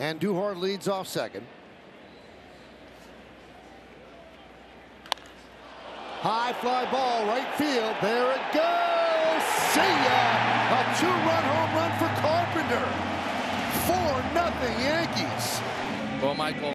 And Duhar leads off second. High fly ball, right field. There it goes. See ya! A two-run home run for Carpenter. 4-0 Yankees. Well, Michael.